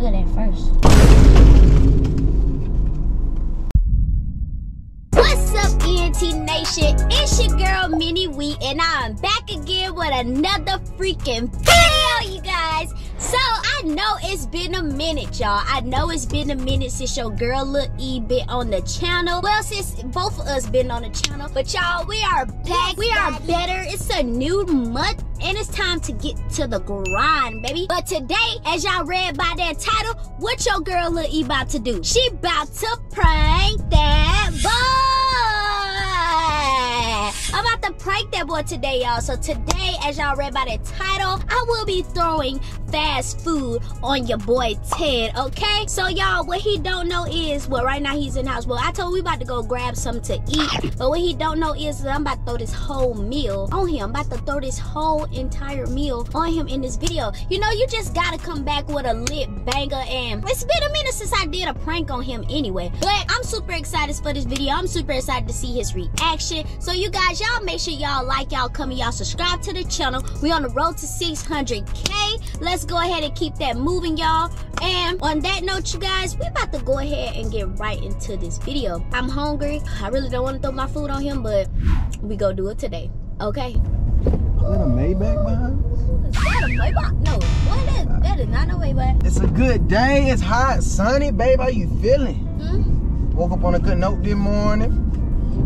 good at first. What's up, E&T Nation? It's your girl, Mini Wheat, and I'm back again with another freaking video, you guys. So, I know it's been a minute, y'all. I know it's been a minute since your girl Lil E been on the channel. Well, since both of us been on the channel. But, y'all, we are back. We are better. It's a new month, and it's time to get to the grind, baby. But today, as y'all read by that title, what your girl Lil E about to do? She about to prank that boy. I'm about to prank that boy today, y'all. So today, as y'all read by that title, I will be throwing fast food on your boy Ted, okay? So y'all, what he don't know is, well, right now he's in the house. Well, I told him we about to go grab something to eat, but what he don't know is that I'm about to throw this whole meal on him. I'm about to throw this whole entire meal on him in this video. You know, you just gotta come back with a lit banger, and it's been a minute since I did a prank on him anyway. But I'm super excited for this video. I'm super excited to see his reaction. So you guys, y'all make sure y'all like, y'all comment, y'all subscribe to the channel. We on the road to 600K. Let's go ahead and keep that moving, y'all. And on that note, you guys, we about to go ahead and get right into this video. I'm hungry. I really don't want to throw my food on him, but we go do it today, okay? Is that a Maybach behind us? Is that a Maybach? No, boy, that is not no Maybach. It's a good day. It's hot, sunny, babe. How you feeling? Mm-hmm. Woke up on a good note this morning.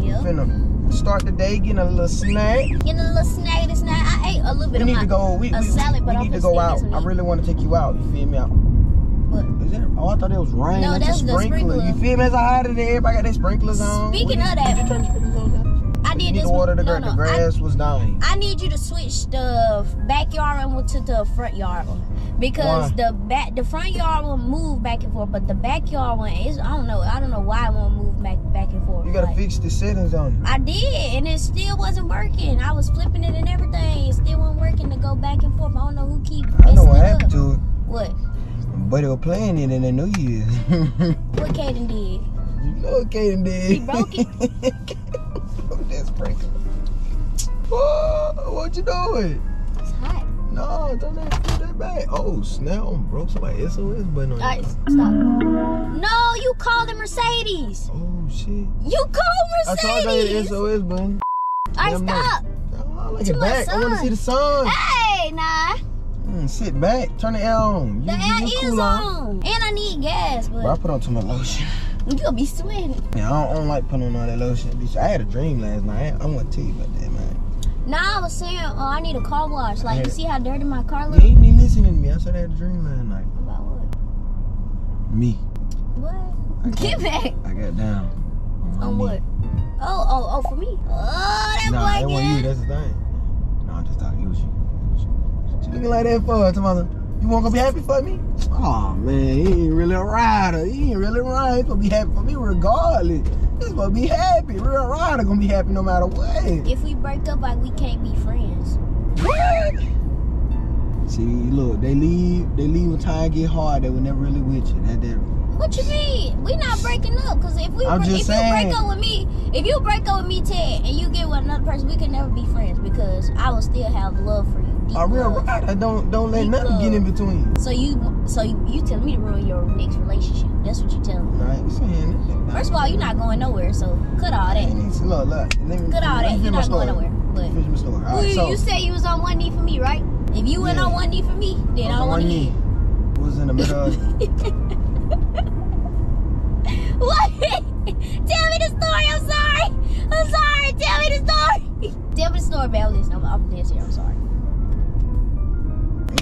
Yep. Start the day getting a little snack. This night I ate a little bit of a salad, but I need to go out. I really want to take you out. You feel me? What? Is that? Oh, I thought it was rain. No, that's the sprinkler. You feel me? It's hot today. Everybody got their sprinklers on. Speaking of that, did you turn the sprinklers on? I did. The grass was dying. I need you to switch the backyard one to the front yard one. Because the front yard will move back and forth, but the backyard one is, I don't know why it won't move back and forth. You gotta fix the settings on it. I did, and it still wasn't working. I was flipping it and everything. It still wasn't working to go back and forth. I don't know who keep messing it up. I know what happened to it. What? But it was playing it in the New Year's. What Caden did? You know what Caden did. He broke it. That's breaking. Oh, what you doing? It's hot. No, don't do that back. Oh, snap, I'm broke. Somebody SOS button on you. Stop. No, you called it Mercedes. Oh, shit. You called Mercedes. I told you the SOS button. All right, stop. I like it back. I want to see the sun. Hey, nah. Sit back. Turn the L on. The L is on. And I need gas, but I put on too much lotion. You'll be sweating. Yeah, I don't like putting on all that lotion, bitch. I had a dream last night. I'm going to tell you about that, man. Nah, I was saying, oh, I need a car wash. Like, you see how dirty my car looks? You ain't even listening to me. I said I had a dream last night. About what? Me. What? Get back. I got down. On what? Oh, for me. Oh, that boy again. That wasn't you. That's the thing. No, I just thought it was you. What you looking like that for? Tomorrow, you won't gonna be happy for me? Oh, man, he ain't really a rider. He ain't really a rider. He's gonna be happy for me regardless. He's gonna be happy. Real rider gonna be happy no matter what. If we break up, like, we can't be friends. What? See, look, they leave when time get hard. They were never really with you. That. What you mean? We not breaking up, because if you break up with me, Ted, and you get with another person, we can never be friends, because I will still have love for you. A real rider don't let nothing get in between. So you telling me to ruin your next relationship? That's what you telling me. Right, saying. First of all, you're not going nowhere, so cut all that. Look, cut all that. You're not going nowhere. But finish my story. All right, so, you said you was on one knee for me, right? If you went on one knee for me, then I don't want to hear. Was in the middle of what? Tell me the story. I'm sorry. Tell me the story. Tell me the story, man. Listen, I'm dancing. I'm sorry.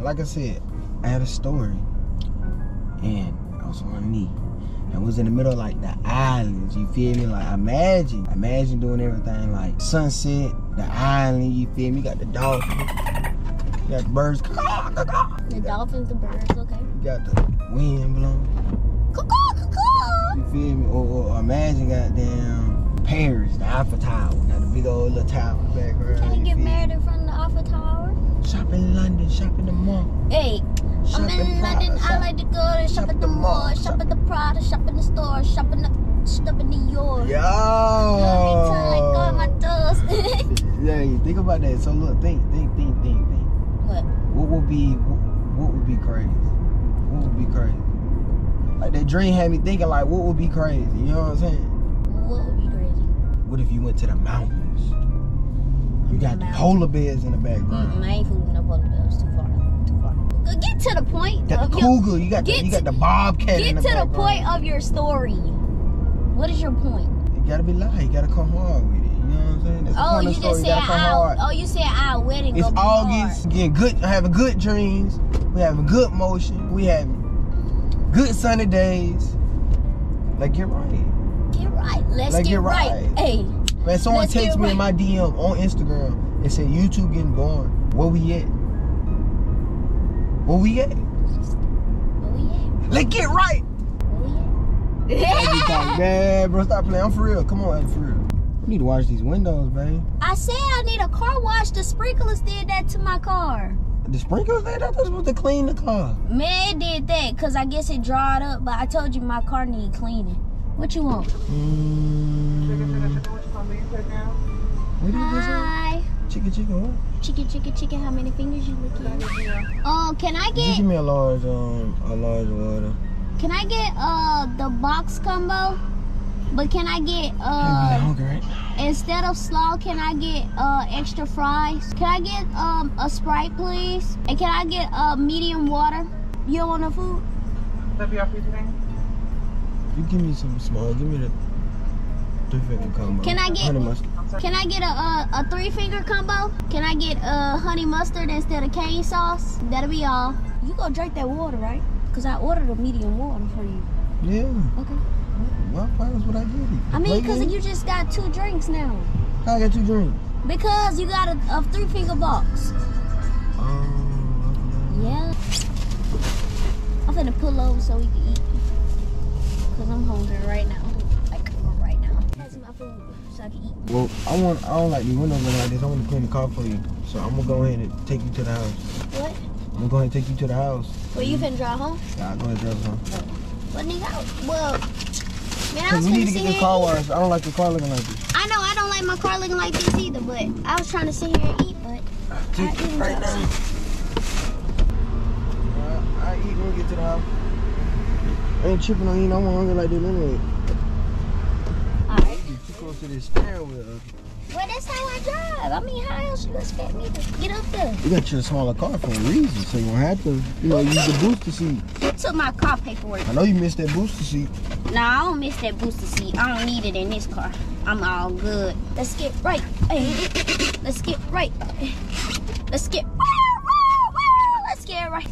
Like I said, I had a story, and I was on my knee. I was in the middle of, like, the islands, you feel me? Like, imagine doing everything, like, sunset, the island, you feel me? You got the dolphins, you got the birds. The dolphins, the birds, okay. You got the wind blowing. You feel me? Or imagine, goddamn, Paris, the Eiffel Tower. Got the big old little tower back there. Can you get married in front of the Eiffel Tower? Shop in London, shop in the mall. Hey, shop I'm in Prada, London, I like to go to shop at the mall, shop at the Prada, shop in the store, shop in New York. Yo! I my toes. Yeah, you think about that. So look, think. What? What would be crazy? like that dream had me thinking like, what would be crazy? You know what I'm saying? What would be crazy? What if you went to the mountains? You got the polar bears in the background. I ain't fooling no polar bears. Too far. Get to the point. Got the cougar. You got the bobcat. Get in the background. The point of your story. What is your point? You gotta be light. You gotta come hard with it. You know what I'm saying? That's oh, you just said our. Oh, you said our wedding. It's August. Getting good. Having good dreams. We having good motion. We having good sunny days. Like get right. Get right. Let's like, get right. Hey. Man, someone texted me in my DM on Instagram and said, "You two getting born. Where we at? Where we at? Let's get right." Yeah, bro, stop playing. I'm for real. Come on, for real. We need to wash these windows, babe. I said I need a car wash. The sprinklers did that to my car. The sprinklers did that? They're supposed to clean the car. Man, it did that because I guess it dried up. But I told you my car need cleaning. What you want? What hi. Chicken, chicken, what? Chicken, chicken, chicken. How many fingers you looking at? Can I get? Give me a large water. Can I get the box combo? But can I get instead of slaw? Can I get extra fries? Can I get a Sprite, please? And can I get medium water? You want the food? That'd be our food today. You give me some small. Give me the. Can I get a three-finger combo? Can I get honey mustard instead of cane sauce? That'll be all. You gonna drink that water, right? Because I ordered a medium water for you. Yeah. Okay. Well, why would I give you? I mean, because you just got 2 drinks now. How I got 2 drinks? Because you got a three-finger box. Oh. Yeah. I'm finna pull over so we can eat. Because I'm hungry right now. So I can eat. Well, I don't like these windows like this. I want to clean the car for you. So I'm going to go ahead and take you to the house. What? I'm going to go ahead and take you to the house. Well, you finna drive home? Yeah, I'm going to drive home. Well, nigga, man, I was trying to see. We need to get this car washed. I don't like the car looking like this. I know, I don't like my car looking like this either, but I was trying to sit here and eat, but I didn't right now. I eat when we get to the house. I ain't tripping on eating. I'm hungry like this anyway. To this stairwell. Well, that's how I drive. I mean, how else you expect me to get up there? You got your smaller car for a reason, so you won't have to, you know, use the booster seat. You took my car paperwork. I know you missed that booster seat. Nah, I don't miss that booster seat. I don't need it in this car. I'm all good. Let's get right. Hey, let's get right. Let's get. Let's get right.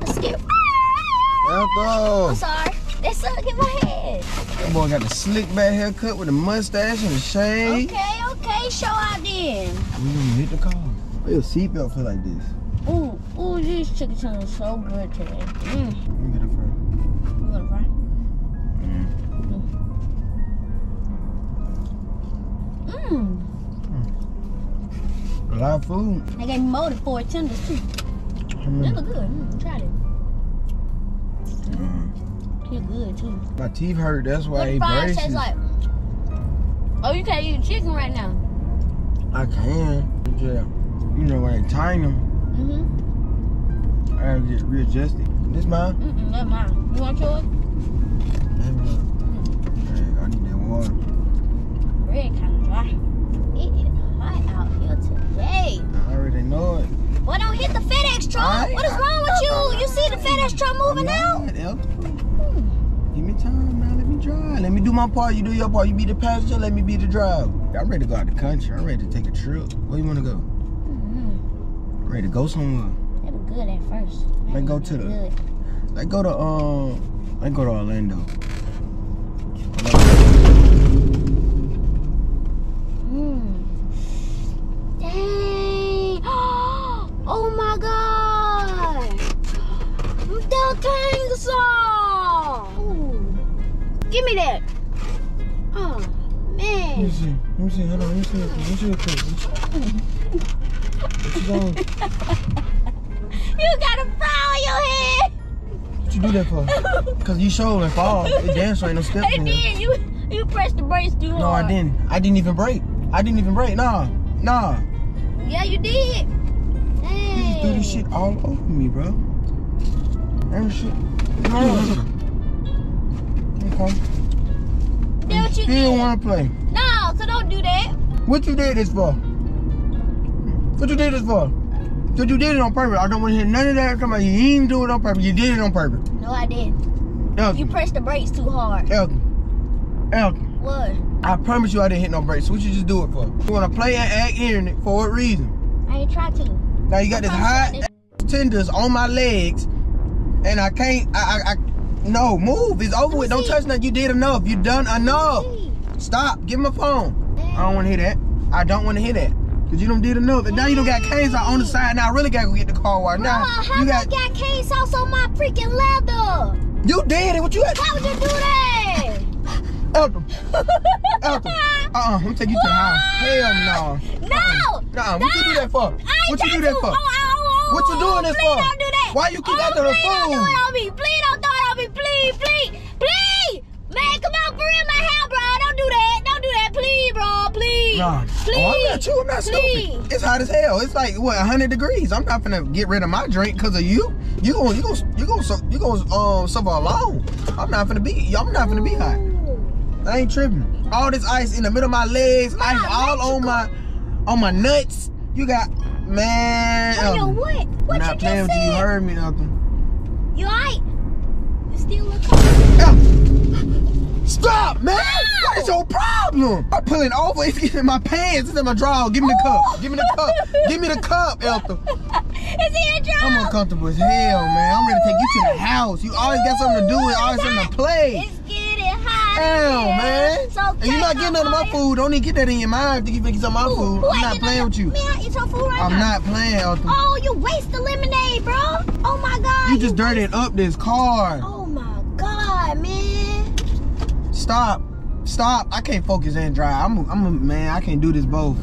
Let's get right. I'm sorry. That suck in my head. That boy got the slick back haircut with a mustache and a shade. Okay, okay, show out then. We gonna hit the car. Why your seatbelt feel like this? Ooh, ooh, these chicken sounds so good today. Let me get a fry. You want a fry? A lot of food. They gave me molded for tenders too. They look good. Try it. Good too. My teeth hurt, that's why I ate braces. Tastes like, oh, you can't eat chicken right now. I can. Yeah. You know, when I tighten them, I gotta get readjusted. This mine? Mm-mm, that's mine. You want yours? I need that water. Red kind of dry. It is hot out here today. I already know it. Well, don't hit the FedEx truck. What is wrong with you? You see the FedEx truck moving out? Time now, let me drive. Let me do my part. You do your part. You be the passenger. Let me be the driver. I'm ready to go out the country. I'm ready to take a trip. Where you want to go? I'm ready to go somewhere. That was good at first. Let's go to the. Let's go to Let's go to Orlando. Dang! Oh my God! The kangaroo. Give me that. Oh, man. Let me see. Let me see. Hold on. Let me see. Let me see. Let me see. You got a frown on your head. What you do that for? Because you showed and fall. It danced right no step. It did. You pressed the brakes too hard. No, I didn't. I didn't even brake. I didn't even brake. Nah. Yeah, you did. Dang. You just threw this shit all over me, bro. That shit. No. one. What you still want to play. No, so don't do that. What you did this for? What you did this for? Because you did it on purpose. I don't want to hear none of that. Come on, you didn't do it on purpose. You did it on purpose. No, I didn't. Elton. You pressed the brakes too hard. Elton. Elton. What? I promise you I didn't hit no brakes. What you just do it for? You want to play and act ignorant for what reason? I ain't try to. Now you got this hot tenders on my legs, and I can't. No, move. It's over with. Don't touch nothing. You did enough. You done enough. Stop. Give me my phone. Hey. I don't want to hear that. I don't want to hear that. Cause you done did enough. And now you done got cane saw on the side. Now I really gotta go get the car washed. Now you got cane sauce on my freaking leather. You did it. What you had? Why would you do that? Elton. Elton. I'm gonna take you to the house. Hell no. No. Nah. What you do that for? What you do that for? What you doing this for? Don't do that. Why you keep after the food? Don't do it on me. Please don't throw it on me. Please, please, please. Man, come on, for real, my hair, bro. Don't do that. Don't do that, please, bro. Please. Nah. Please. Oh, I'm not you. I'm not stupid. It's hot as hell. It's like what 100 degrees. I'm not gonna get rid of my drink because of you. You gonna suffer alone. I'm not gonna be hot. I ain't tripping. All this ice in the middle of my legs, ice all on my nuts. You got. Man, wait, what? What you just said? You heard me, Elton. You alright? You still look cold. Stop, man! Ow! What is your problem? I'm pulling over. It's getting in my pants. It's in my drawer. Give me the cup. Give me the cup. Give me the cup, Elton. It's in your drawer. I'm uncomfortable as hell, man. I'm ready to take you to the house. You always got something to do and always something to play. It's getting hot. Hell, man. So and you're not getting none of my food. Don't even get that in your mind. Think you think it's on my food. Who I'm not playing with you. Man, I eat your food right now. I'm not playing, Elton. Oh, you waste the lemonade, bro. Oh, my God. You just dirtied up this car. Oh, my God, man. Stop. Stop. I can't focus and drive. I'm a man. I can't do this both.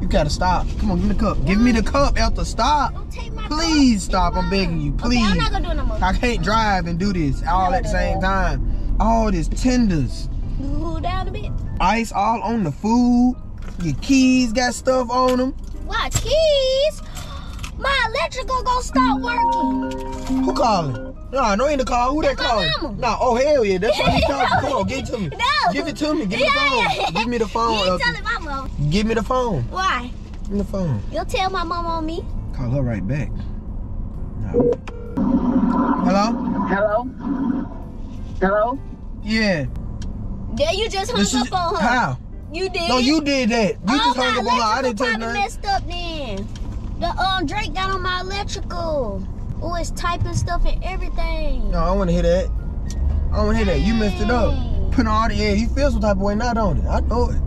You gotta stop. Come on, give me the cup. What? Give me the cup, Elta. Stop. Don't take my Please cup. Stop. I'm begging you. Please. Okay, I'm not gonna do it no more. I can't drive and do this all at the same time. All this tenders. Cool down a bit. Ice all on the food. Your keys got stuff on them. Why keys? My electrical gonna stop working. Who calling? Nah, no ain't the call. Who that calling? Mama. Nah, oh hell yeah, that's why he calling. Come on, give it to me. No. Give it to me. Give me the phone. Give me the phone. You telling my mama. Give me the phone. Why? Give me the phone. You'll tell my mama on me. Call her right back. No. Hello? Hello? Hello? Yeah. Yeah, you just hung up on her. How? You did. No, you did that. You just hung up on her. I didn't tell you. Probably messed up then. The Drake got on my electrical. Oh, it's typing stuff and everything. No, I don't want to hear that. I don't want to hear that. You messed it up. Put all the air. You feel some type of way, not on it. I know it.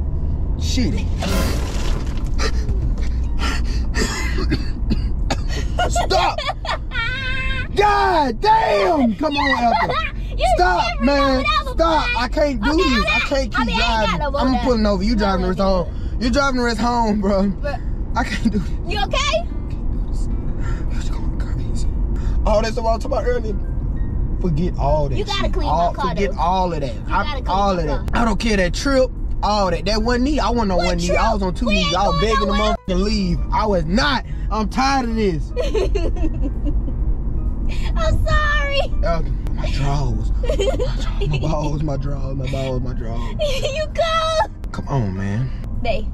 Shit. Stop. God damn. Come on, Elton. Stop, man. Stop. I can't do this. I can't keep driving. I'm pulling over. You driving the rest home. You driving the rest home, bro. But I can't do this. You okay? All that stuff I was talking about earlier. Forget all that. You gotta clean my car. Forget all of that. All of that. I don't care that trip. All that. That one knee. I wasn't on one knee. I was on two knees. I was begging the motherfucker to leave. I was not. I'm tired of this. I'm sorry. My drawers. My balls. My drawers. My balls. My drawers. You cold? Come on, man. Bae.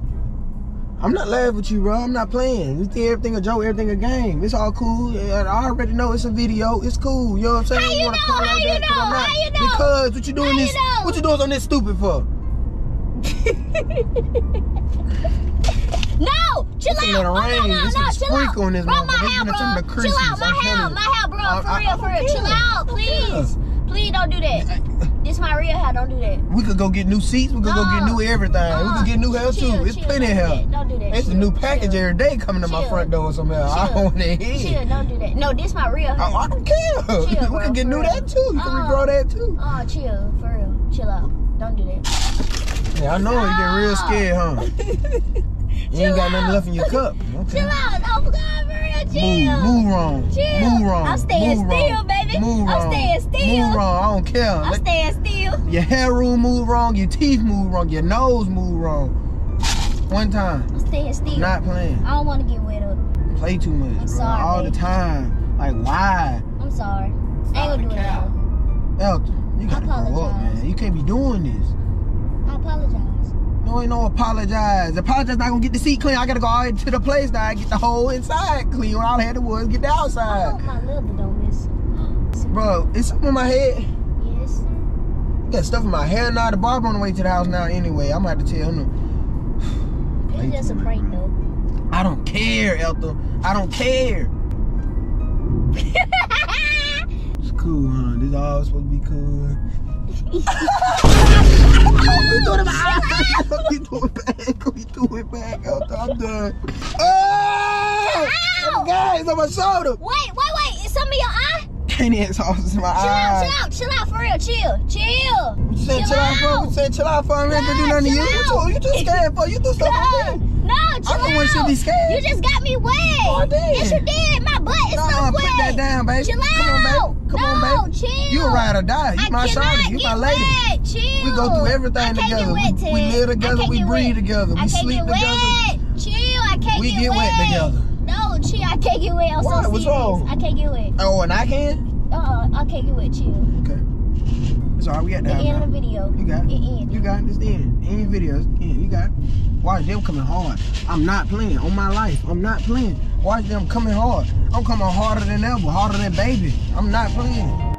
I'm not laughing with you, bro. I'm not playing. You think everything a joke, everything a game. It's all cool. I already know it's a video. It's cool. You know what I'm saying? How you know? How you know? How you know? Because what you doing this? What you doing on this stupid for? No, chill out. No, chill out. On this bro, my hair, bro. Chill out, my hair, bro. For real. Chill out, please. Please don't do that. This my real hair. Don't do that. We could go get new seats. We could go get new everything. We could get new hair too. It's plenty of hair. Don't do that. It's a new package every day coming to my front door or somewhere. I don't want to hear. Chill. Don't do that. No, this my real hair. I don't care. Chill, we could get new that too. You can regrow that too. Oh, chill. For real. Chill out. Don't do that. Yeah, I know you get real scared, huh? You ain't got nothing left in your cup. Okay. Chill out. Oh God, for real. Chill. Move wrong. Chill. Move wrong. I'm staying still, baby. Move wrong. I'm staying still. Move wrong. I don't care. I'm staying still. Your hair room move wrong. Your teeth move wrong. Your nose move wrong. One time. I'm staying still. I'm not playing. I don't want to get wet up. Play too much. I'm sorry. All the time. Like why? I'm sorry. I ain't gonna do it now. Elton, you gotta grow up, man. man. You can't be doing this. I apologize. No, ain't no apologize. Apologize not gonna get the seat clean. I gotta go all into the place now and get the whole inside clean. When all I had to was get the outside. I hope my liver don't miss it. Bro, it's something in my head. Yes. I got stuff in my hair now. The barber on the way to the house now anyway. I'm gonna have to tell him. It's just a prank though. I don't care, Elta. I don't care. It's cool, huh? This all supposed to be cool. Don't be doing it back. I'm done. Oh! Ow! Guys, on my shoulder. Wait. It's some of your eye? Candy ass sauce in my eye. Chill out, for real. Chill. What you saying, chill out for? What you saying, chill out for? I ain't gonna do nothing to you. What you too scared for? You do something. No, chill out. I should be scared. You just got me wet. Oh, I did. Yes, you did. My butt is so wet. Put that down, baby. Chill out. Come on, babe. Chill. You a ride or die. You my shawty. You my lady. Wet. Chill. We go through everything together. We live together. We breathe together. We sleep together. Chill. I can't get wet. We get wet together. No, chill. I can't get wet. I'm so serious. What's wrong? I can't get wet. Oh, and I can? I can't get wet. Chill. Okay. It's all right. We got that. The end of the video. You got it. You got it. It's the end. Any videos. You got it. Watch them coming hard. I'm not playing on my life. I'm not playing. Watch them coming hard. I'm coming harder than ever, harder than baby. I'm not playing.